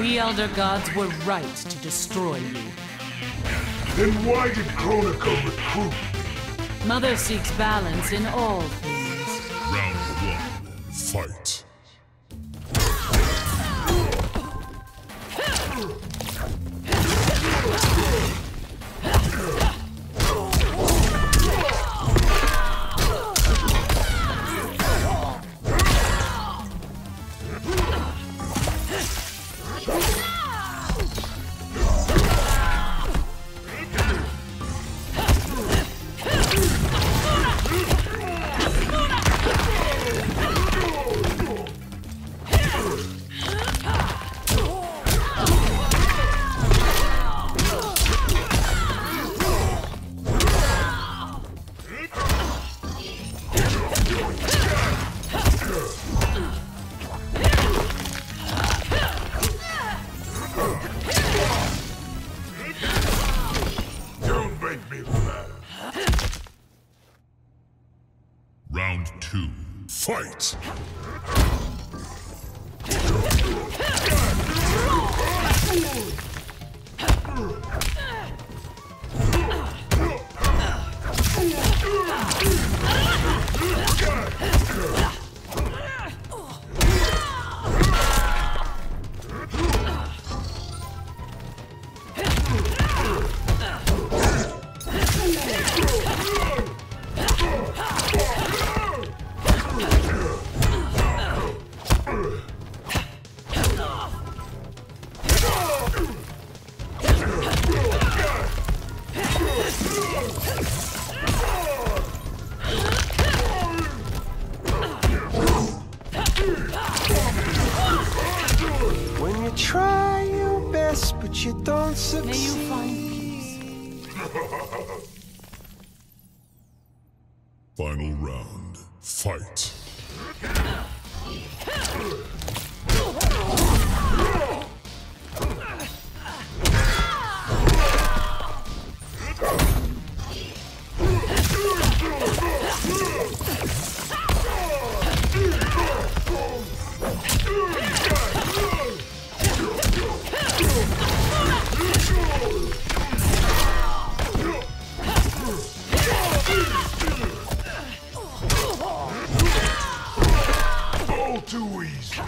We Elder Gods were right to destroy you. Then why did Kronika recruit? Mother seeks balance in all things. Round 1, fight. Round 2, fight! When you try your best, but you don't succeed. May you find peace. Final round, fight. Too easy.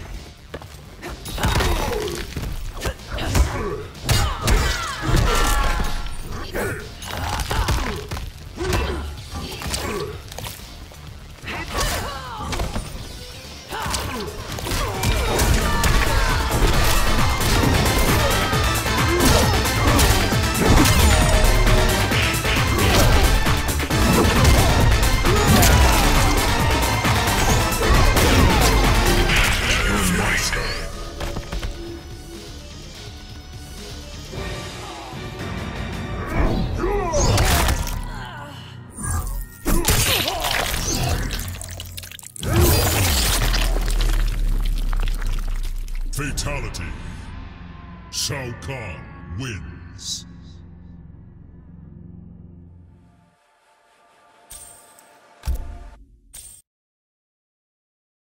Fatality. Shao Kahn wins.